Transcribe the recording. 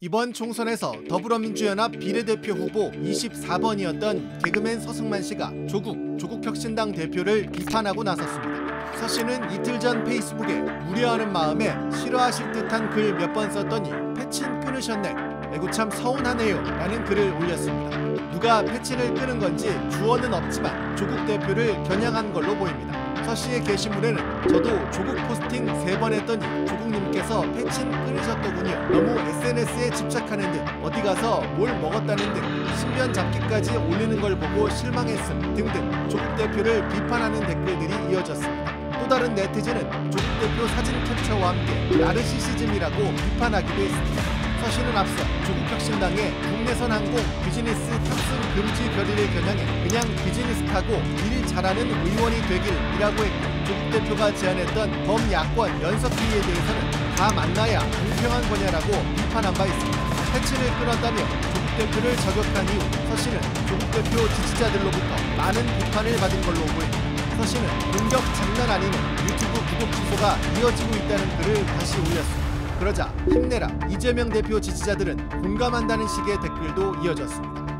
이번 총선에서 더불어민주연합 비례대표 후보 24번이었던 개그맨 서승만 씨가 조국혁신당 대표를 비판하고 나섰습니다. 서 씨는 이틀 전 페이스북에 우려하는 마음에 싫어하실 듯한 글 몇 번 썼더니 패친 끊으셨네. 에구 참 서운하네요. 라는 글을 올렸습니다. 누가 패친을 끊은 건지 주어는 없지만 조국 대표를 겨냥한 걸로 보입니다. 서 씨의 게시물에는 "저도 조국 포스팅 3번 했더니 조국님께서 패친 끊으셨더군요. 너무 SNS에 집착하는 듯, 어디 가서 뭘 먹었다는 듯, 신변 잡기까지 올리는 걸 보고 실망했음" 등등 조국 대표를 비판하는 댓글들이 이어졌습니다. 또 다른 네티즌은 조국 대표 사진 캡처와 함께 나르시시즘이라고 비판하기도 했습니다. 서 씨는 앞서 조국혁신당의 국내선 항공 비즈니스 탑승 금지 결의를 겨냥해 "그냥 비즈니스 타고 일 잘하는 의원이 되길" 이라고 했고, 조국 대표가 제안했던 범야권 연석회의에 대해서는 "다 만나야 공평한 거냐라고 비판한 바 있습니다. 패친을 끊었다며 조국 대표를 저격한 이후 서 씨는 조국 대표 지지자들로부터 많은 비판을 받은 걸로 보입니다. 서 씨는 "공격 장난 아니네. 유튜브 구독 취소가 이어지고 있다는 글을 다시 올렸습니다. 그러자 "힘내라, 이재명 대표 지지자들은 공감한다는 식의 댓글도 이어졌습니다.